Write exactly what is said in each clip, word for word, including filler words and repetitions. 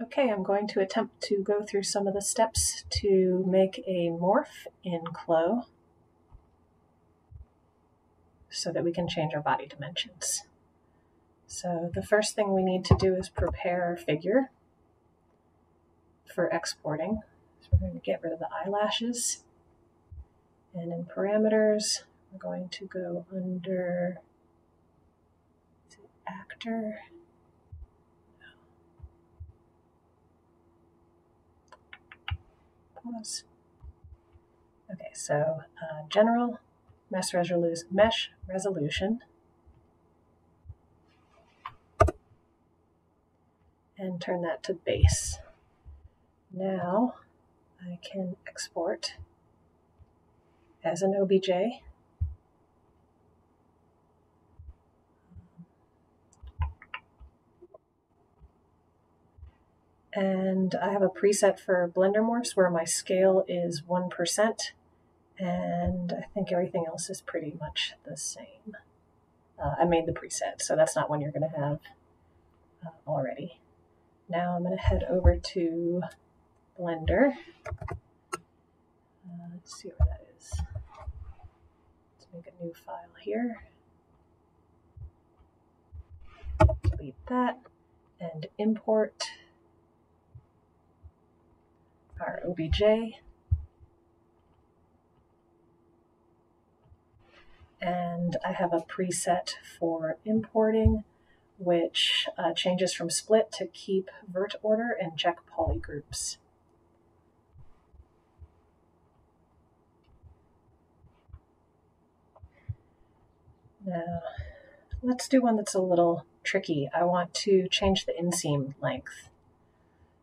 Okay, I'm going to attempt to go through some of the steps to make a morph in C L O so that we can change our body dimensions. So the first thing we need to do is prepare our figure for exporting. So we're going to get rid of the eyelashes. And in parameters, we're going to go under to actor. Okay, so uh, general, mesh, resolu mesh resolution, and turn that to base. Now I can export as an O B J. And I have a preset for Blender Morphs where my scale is one percent, and I think everything else is pretty much the same. Uh, I made the preset, so that's not one you're going to have uh, already. Now I'm going to head over to Blender. Uh, let's see where that is. Let's make a new file here. Delete that and import our O B J, and I have a preset for importing which uh, changes from split to keep vert order and check poly groups. Now let's do one that's a little tricky. I want to change the inseam length.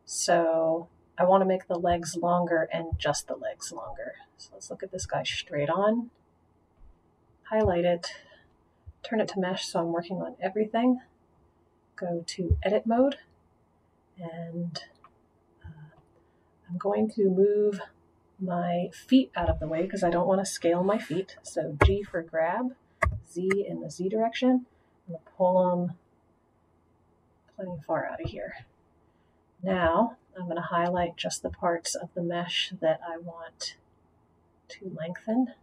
So I want to make the legs longer and just the legs longer. So let's look at this guy straight on, highlight it, turn it to mesh so I'm working on everything, go to edit mode, and uh, I'm going to move my feet out of the way because I don't want to scale my feet. So G for grab, Z in the Z direction. I'm going to pull them plenty far out of here. Now I'm going to highlight just the parts of the mesh that I want to lengthen.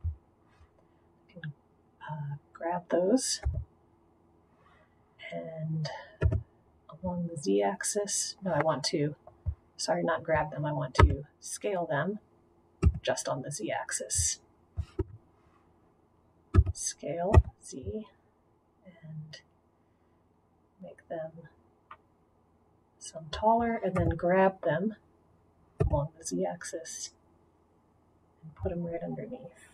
I can uh, grab those, and along the z-axis, no, I want to, sorry, not grab them, I want to scale them just on the z-axis. Scale Z and make them some taller, and then grab them along the z-axis and put them right underneath.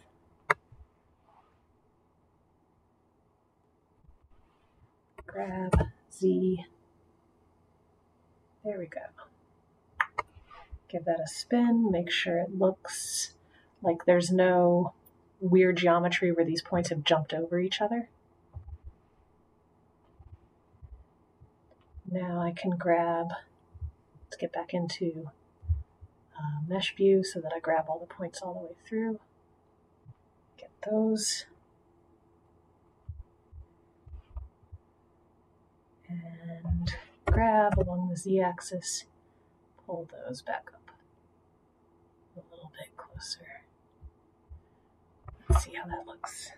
Grab, Z, there we go. Give that a spin, make sure it looks like there's no weird geometry where these points have jumped over each other. Now I can grab, let's get back into uh, mesh view so that I grab all the points all the way through. Get those. And grab along the z-axis, pull those back up a little bit closer. Let's see how that looks.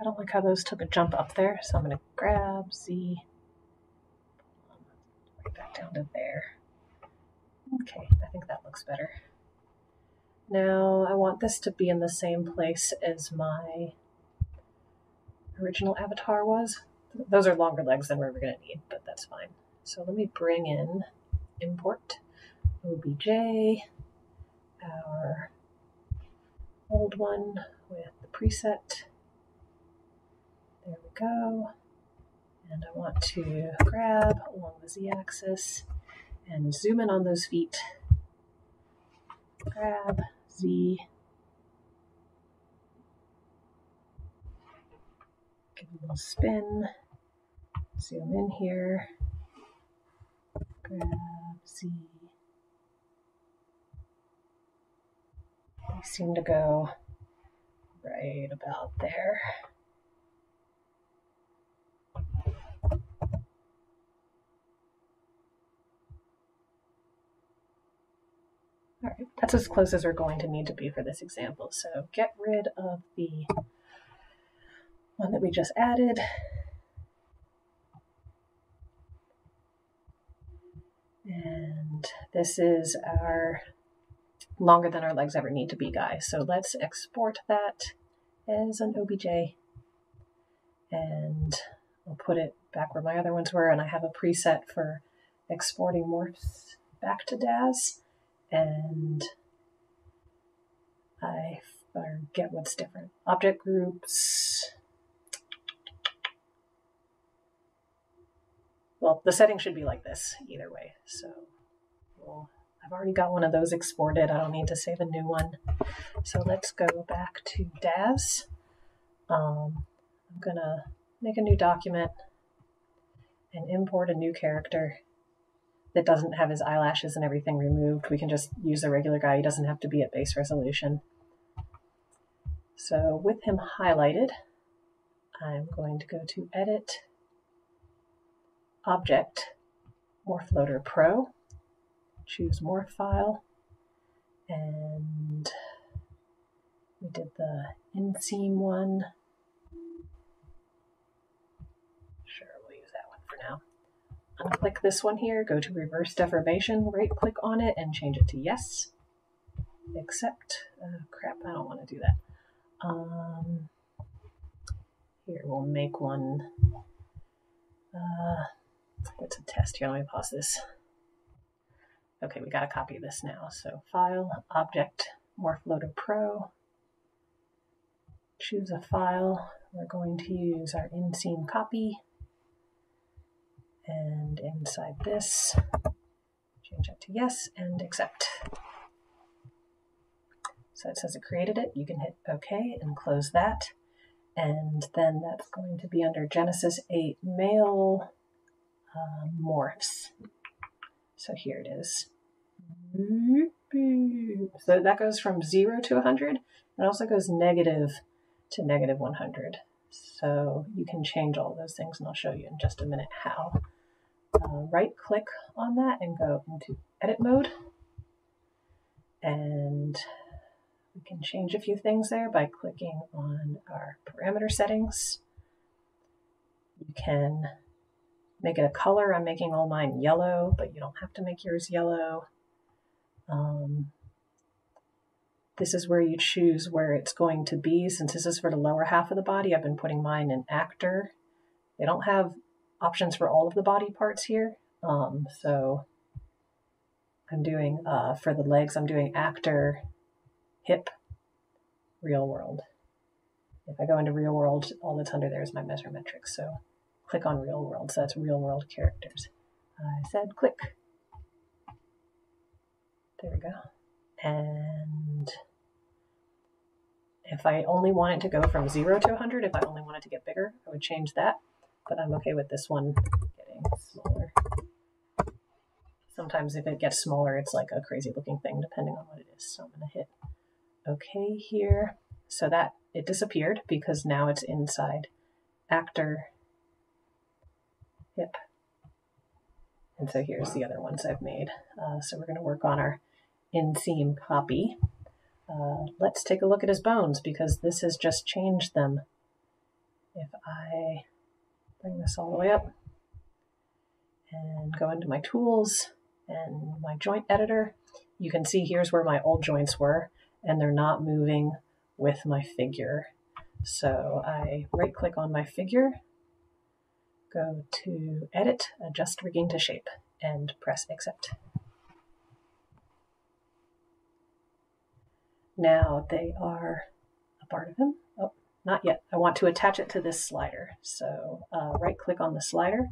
I don't like how those took a jump up there, so I'm going to grab Z, right back down to there. Okay, I think that looks better. Now I want this to be in the same place as my original avatar was. Those are longer legs than we're ever going to need, but that's fine. So let me bring in import O B J, our old one with the preset. There we go, and I want to grab along the z-axis and zoom in on those feet. Grab, Z, give it a little spin, zoom in here, grab, Z. They seem to go right about there. All right, that's as close as we're going to need to be for this example. So get rid of the one that we just added. And this is our longer than our legs ever need to be guy. So let's export that as an O B J. And I'll put it back where my other ones were. And I have a preset for exporting morphs back to Daz. And I forget what's different. Object groups. Well, the setting should be like this either way. So well, I've already got one of those exported. I don't need to save a new one. So let's go back to Daz. Um, I'm going to make a new document and import a new character that doesn't have his eyelashes and everything removed. We can just use a regular guy. He doesn't have to be at base resolution. So with him highlighted, I'm going to go to Edit, Object, Morph Loader Pro, choose Morph File, and we did the inseam one. Sure, we'll use that one for now. Unclick this one here, go to Reverse Deformation, right-click on it, and change it to Yes. Except, oh crap, I don't want to do that. Um, here, we'll make one. Uh, It's a test here. Let me pause this. Okay, we got to copy this now. So File, Object, Morph Loader Pro. Choose a file. We're going to use our inseam copy. And inside this, change that to Yes and Accept. So it says it created it. You can hit OK and close that. And then that's going to be under Genesis eight male. Uh, morphs. So here it is. So that goes from zero to one hundred. It also goes negative to negative one hundred. So you can change all those things, and I'll show you in just a minute how. Uh, right click on that and go into edit mode. And we can change a few things there by clicking on our parameter settings. You can make it a color. I'm making all mine yellow, but you don't have to make yours yellow. Um, this is where you choose where it's going to be. Since this is for the lower half of the body, I've been putting mine in actor. They don't have options for all of the body parts here. Um, so I'm doing, uh, for the legs, I'm doing actor, hip, real world. If I go into real world, all that's under there is my measure metric. So click on real world, so that's real world characters. I said click. There we go. And if I only want it to go from zero to one hundred, if I only wanted to get bigger, I would change that. But I'm okay with this one getting smaller. Sometimes if it gets smaller, it's like a crazy looking thing, depending on what it is. So I'm going to hit OK here. So that it disappeared because now it's inside actor. Yep. And so here's the other ones I've made. Uh, so we're going to work on our inseam copy. Uh, let's take a look at his bones because this has just changed them. If I bring this all the way up and go into my tools and my joint editor, you can see here's where my old joints were and they're not moving with my figure. So I right click on my figure, go to Edit, Adjust Rigging to Shape, and press Accept. Now they are a part of him. Oh, not yet. I want to attach it to this slider. So uh, right-click on the slider,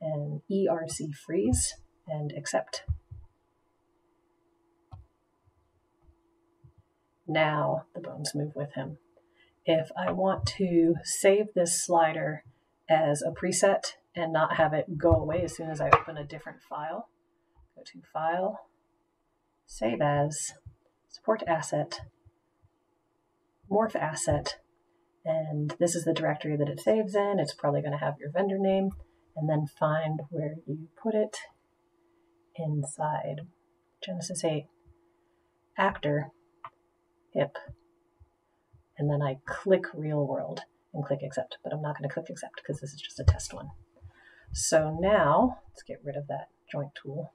and E R C freeze, and Accept. Now the bones move with him. If I want to save this slider as a preset and not have it go away as soon as I open a different file, go to File, Save As, Support Asset, Morph Asset, and this is the directory that it saves in. It's probably going to have your vendor name, and then find where you put it inside Genesis eight actor, hip, and then I click real world and click accept, but I'm not going to click accept because this is just a test one. So now let's get rid of that joint tool.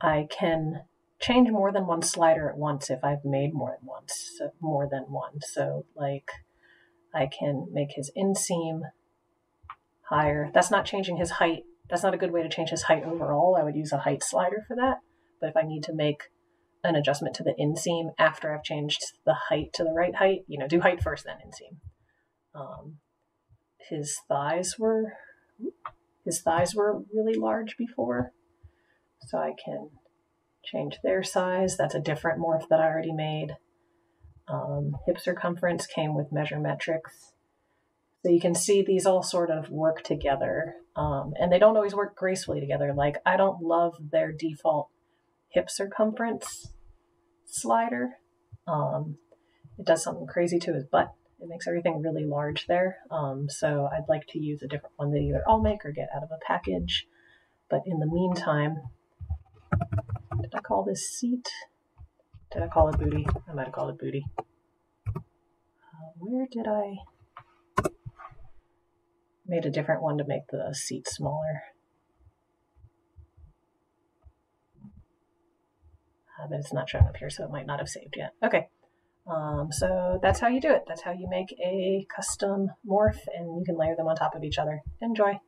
I can change more than one slider at once if I've made more than once, so more than one. So like I can make his inseam higher. That's not changing his height. That's not a good way to change his height overall. I would use a height slider for that. But if I need to make an adjustment to the inseam after I've changed the height to the right height, you know, do height first, then inseam. Um, his thighs were, his thighs were really large before. So I can change their size. That's a different morph that I already made. Um, hip circumference came with measure metrics. So you can see these all sort of work together, um, and they don't always work gracefully together. Like I don't love their default hip circumference slider. Um, it does something crazy to his butt. It makes everything really large there. Um, so I'd like to use a different one that either I'll make or get out of a package. But in the meantime, did I call this seat? Did I call it booty? I might have called it booty. Uh, where did I? Made a different one to make the seat smaller. Uh, but it's not showing up here, so it might not have saved yet. Okay, um, so that's how you do it. That's how you make a custom morph, and you can layer them on top of each other. Enjoy.